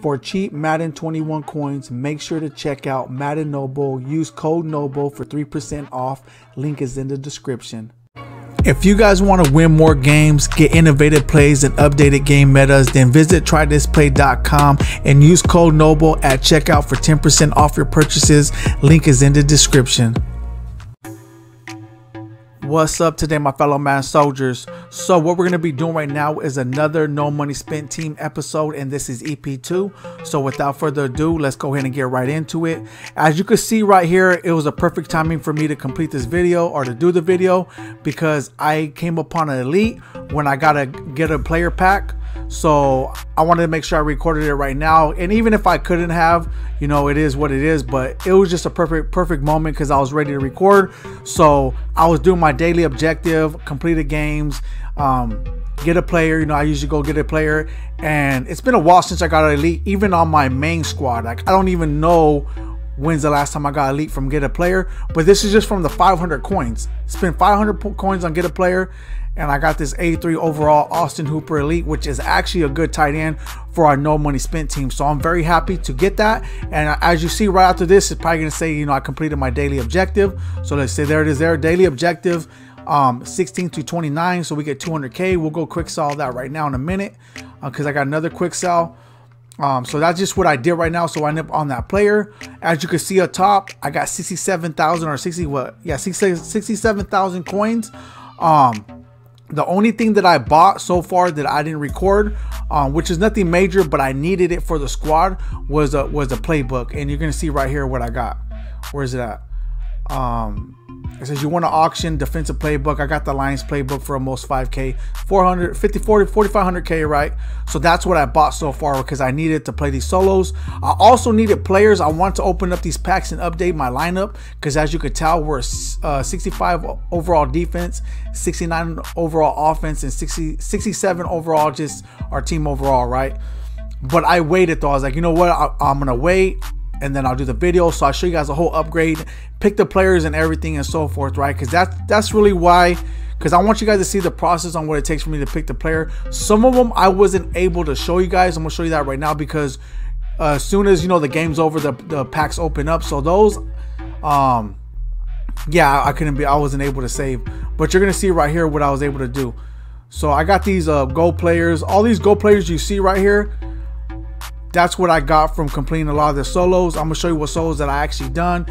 For cheap Madden 21 coins, make sure to check out Madden Noble. Use code Noble for 3% off. Link is in the description. If you guys want to win more games, get innovative plays and updated game metas, then visit trythisplay.com and use code Noble at checkout for 10% off your purchases. Link is in the description. What's up today, my fellow Madden soldiers? So what we're going to be doing right now is another No Money Spent team episode, and this is EP2. So without further ado, let's go ahead and get right into it. As you can see right here, it was a perfect timing for me to complete this video, or to do the video, because I came upon an elite when I got to get a player pack. So I wanted to make sure I recorded it right now. And even if I couldn't have, you know, it is what it is, but it was just a perfect moment because I was ready to record. So I was doing my daily objective, completed games, get a player. You know, I usually go get a player, and it's been a while since I got an elite, even on my main squad. Like, I don't even know when's the last time I got elite from get a player, but this is just from the 500 coins. Spent 500 coins on get a player, and I got this 83 overall Austin Hooper elite, which is actually a good tight end for our No Money Spent team. So I'm very happy to get that. And as you see right after this, it's probably gonna say, you know, I completed my daily objective. So let's say there it is, there, daily objective 16 to 29. So we get 200K. We'll go quick sell that right now in a minute, because I got another quick sell. So that's just what I did right now. So I end up on that player. As you can see up top, I got 67,000 or 60, what? Yeah, 67,000 coins. The only thing that I bought so far that I didn't record, which is nothing major, but I needed it for the squad, was a playbook. And you're gonna see right here what I got. Where is it at? It says you want to auction defensive playbook. I got the Lions playbook for almost 5K, 450, 4500K, right? So that's what I bought so far because I needed to play these solos. I also needed players. I want to open up these packs and update my lineup because, as you could tell, we're 65 overall defense, 69 overall offense, and 67 overall, just our team overall, right? But I waited though. I was like, you know what? I'm gonna wait, and then I'll do the video. So I'll show you guys a whole upgrade, pick the players and everything and so forth, right? Because that's really why, because I want you guys to see the process on what it takes for me to pick the player. Some of them I wasn't able to show you guys. I'm gonna show you that right now because as soon as, you know, the game's over, the packs open up. So those, yeah, I wasn't able to save, but you're gonna see right here what I was able to do. So I got these gold players, all these gold players you see right here. That's what I got from completing a lot of the solos. I'm gonna show you what solos that I actually done.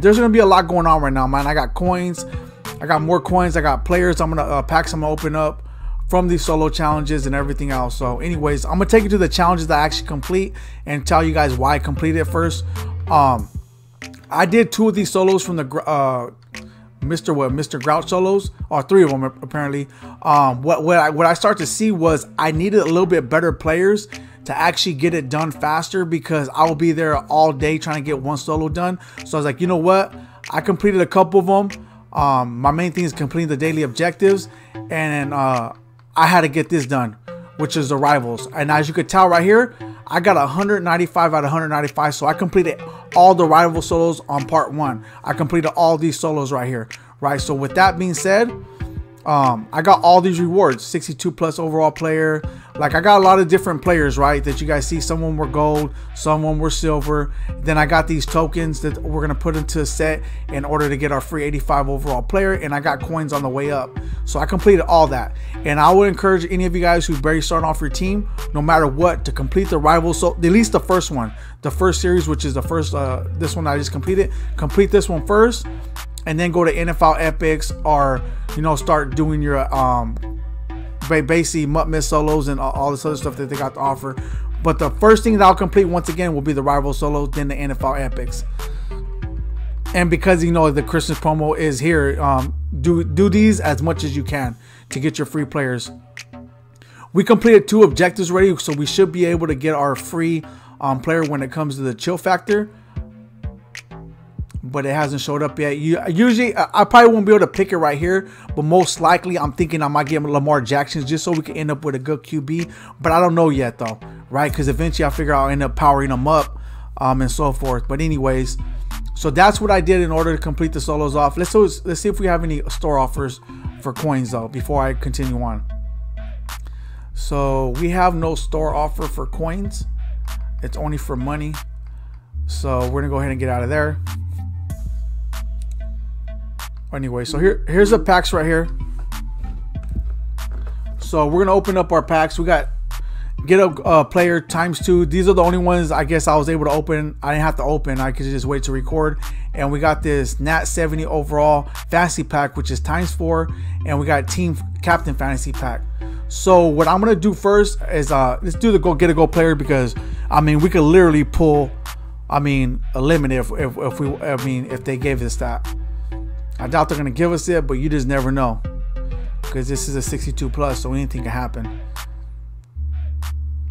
There's gonna be a lot going on right now, man. I got coins, I got more coins, I got players. I'm gonna packs I'm gonna open up from these solo challenges and everything else. So anyways, I'm gonna take you to the challenges that I actually complete and tell you guys why I completed it first. I did two of these solos from the Mr. Grouch solos, or three of them apparently. What I start to see was I needed a little bit better players to actually get it done faster because I will be there all day trying to get one solo done. So I was like, you know what? I completed a couple of them. My main thing is completing the daily objectives, and I had to get this done, which is the rivals. And as you could tell right here, I got 195 out of 195. So I completed all the rival solos on part one. I completed all these solos right here, right? So with that being said, I got all these rewards, 62 plus overall player. Like, I got a lot of different players, right, that you guys see. Some of them were gold, some of them were silver. Then I got these tokens that we're going to put into a set in order to get our free 85 overall player. And I got coins on the way up. So I completed all that. And I would encourage any of you guys who's barely starting off your team, no matter what, to complete the rival. So at least the first one, the first series, which is the first, this one I just completed, complete this one first. And then go to NFL Epics, or, you know, start doing your basically Mutt Miss solos and all this other stuff that they got to offer. But the first thing that I'll complete once again will be the rival solos, then the NFL Epics. And because, you know, the Christmas promo is here, do these as much as you can to get your free players. We completed two objectives already, so we should be able to get our free player when it comes to the chill factor. But it hasn't showed up yet. Usually, I probably won't be able to pick it right here. But most likely, I'm thinking I might get Lamar Jackson just so we can end up with a good QB. But I don't know yet, though, right? Because eventually, I figure I'll end up powering them up and so forth. But anyways, so that's what I did in order to complete the solos off. Let's see if we have any store offers for coins, though, before I continue on. So we have no store offer for coins. It's only for money. So we're gonna go ahead and get out of there. Anyway, so here's the packs right here. So we're gonna open up our packs. We got get a player ×2. These are the only ones I guess I was able to open. I didn't have to open. I could just wait to record. And we got this Nat 70 overall fantasy pack, which is ×4. And we got team captain fantasy pack. So what I'm gonna do first is let's do the go get a go player, because I mean we could literally pull, I mean a limit if they gave us that. I doubt they're gonna give us it, but you just never know, because this is a 62+, so anything can happen.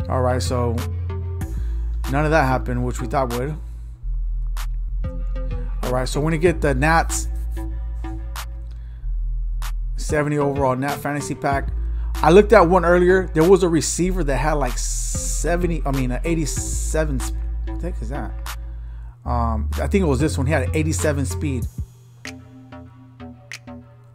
All right, so none of that happened, which we thought would. All right, so we're gonna get the Nats 70 overall Nat fantasy pack. I looked at one earlier. There was a receiver that had like 87. What the heck is that? I think it was this one. He had an 87 speed.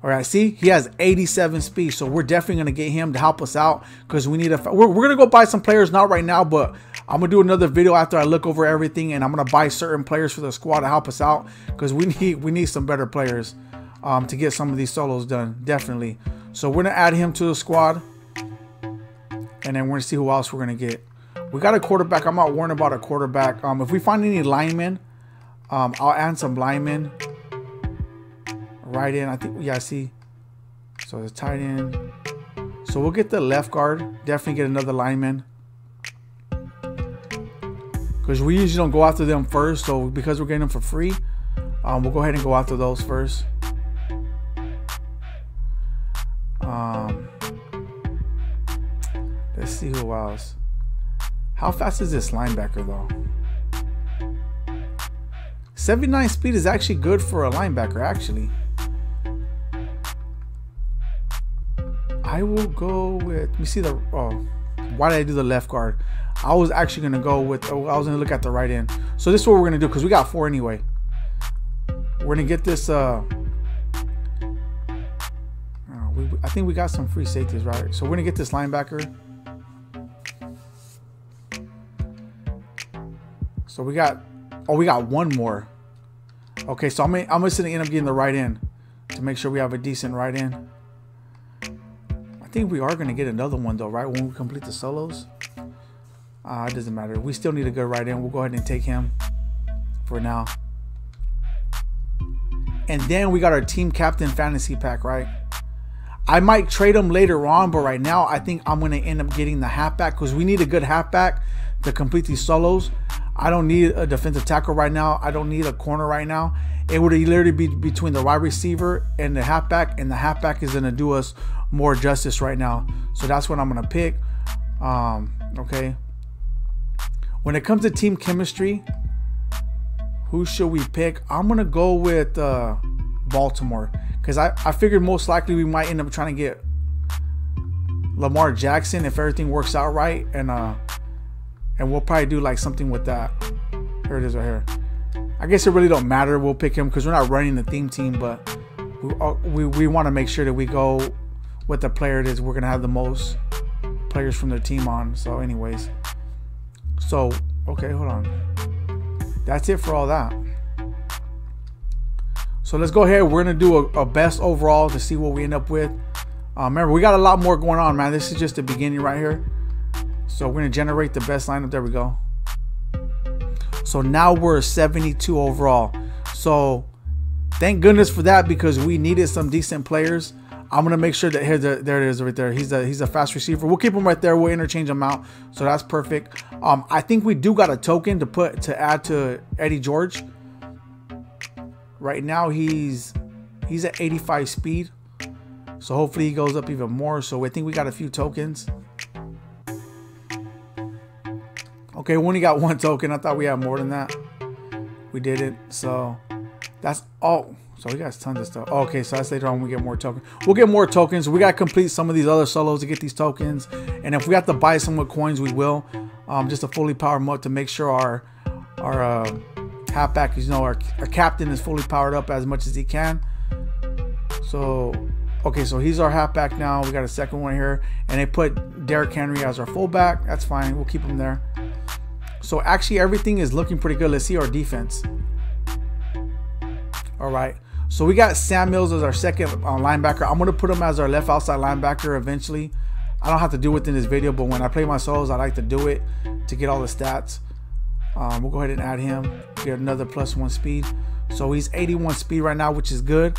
All right, see, he has 87 speed, so we're definitely gonna get him to help us out, because we need a. We're gonna go buy some players, not right now, but I'm gonna do another video after I look over everything, and I'm gonna buy certain players for the squad to help us out, because we need some better players to get some of these solos done, definitely. So we're gonna add him to the squad, and then we're gonna see who else we're gonna get. We got a quarterback. I'm not worrying about a quarterback. If we find any linemen, I'll add some linemen. Right in, I think, yeah, I see. So the tight end. So we'll get the left guard. Definitely get another lineman, because we usually don't go after them first. So because we're getting them for free, we'll go ahead and go after those first. Let's see who else. How fast is this linebacker though? 79 speed is actually good for a linebacker, actually. I will go with, let me see the, oh, why did I do the left guard? I was actually gonna go with, oh, I was gonna look at the right end. So this is what we're gonna do, because we got 4 anyway. We're gonna get this, I think we got some free safeties, right? So we're gonna get this linebacker. So we got, oh, we got one more. Okay, so I'm gonna end up getting the right end to make sure we have a decent right end. I think we are going to get another one though, right, when we complete the solos. It doesn't matter, we still need a good right end. We'll go ahead and take him for now. And then we got our team captain fantasy pack, right? I might trade him later on, but right now I think I'm going to end up getting the halfback, because we need a good halfback to complete these solos. I don't need a defensive tackle right now. I don't need a corner right now. It would literally be between the wide receiver and the halfback, and the halfback is going to do us more justice right now. So that's what I'm gonna pick. Okay, when it comes to team chemistry, who should we pick? I'm gonna go with Baltimore, because I figured most likely we might end up trying to get Lamar Jackson if everything works out right, and we'll probably do like something with that. Here it is right here. I guess it really don't matter, we'll pick him because we're not running the theme team, but we want to make sure that we go what the player it is we're gonna have the most players from their team on. So anyways, so okay, hold on, that's it for all that. So let's go ahead, we're gonna do a best overall to see what we end up with. Remember, we got a lot more going on, man. This is just the beginning right here. So we're gonna generate the best lineup. There we go. So now we're 72 overall, so thank goodness for that, because we needed some decent players. I'm gonna make sure that here, there it is right there. He's a fast receiver. We'll keep him right there. We'll interchange him out. So that's perfect. I think we do got a token to put to add to Eddie George. Right now he's at 85 speed. So hopefully he goes up even more. So I think we got a few tokens. Okay, we only got one token. I thought we had more than that. We didn't. So that's all. So we got tons of stuff. Okay, so that's later on when we get more tokens. We'll get more tokens. We got to complete some of these other solos to get these tokens. And if we have to buy some with coins, we will. Just to fully power them up to make sure our halfback, you know, our captain is fully powered up as much as he can. So, okay, so he's our halfback now. We got a second one here. And they put Derrick Henry as our fullback. That's fine. We'll keep him there. So actually everything is looking pretty good. Let's see our defense. All right, so we got Sam Mills as our second linebacker. I'm gonna put him as our left outside linebacker eventually. I don't have to do it in this video, but when I play my solos, I like to do it to get all the stats. We'll go ahead and add him, get another +1 speed. So he's 81 speed right now, which is good.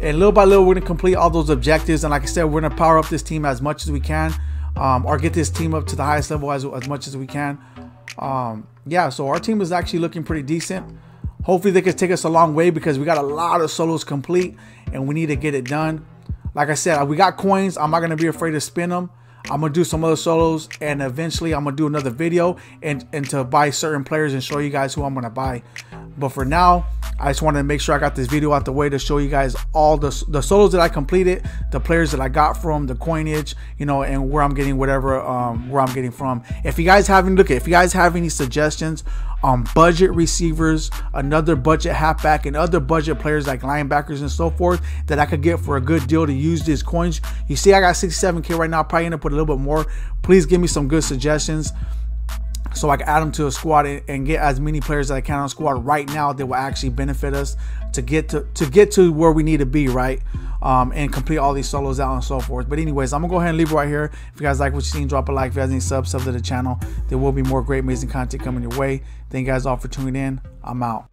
And little by little, we're gonna complete all those objectives. And like I said, we're gonna power up this team as much as we can, or get this team up to the highest level as much as we can. Yeah, so our team is actually looking pretty decent. Hopefully they could take us a long way because we got a lot of solos complete and we need to get it done. Like I said, we got coins. I'm not gonna be afraid to spin them. I'm gonna do some other solos, and eventually I'm gonna do another video and to buy certain players and show you guys who I'm gonna buy. But for now, I just wanted to make sure I got this video out the way to show you guys all the solos that I completed, the players that I got from, the coinage, you know, and where I'm getting whatever, where I'm getting from. If you guys haven't, look, if you guys have any suggestions on budget receivers, another budget halfback, and other budget players like linebackers and so forth that I could get for a good deal to use these coins. You see, I got 67K right now, probably gonna put a little bit more. Please give me some good suggestions so I can add them to a squad and get as many players as I can on squad right now that will actually benefit us to get to where we need to be, right? And complete all these solos out and so forth. But anyways, I'm gonna go ahead and leave it right here. If you guys like what you've seen, drop a like. If you guys need subs to the channel, there will be more great, amazing content coming your way. Thank you guys all for tuning in. I'm out.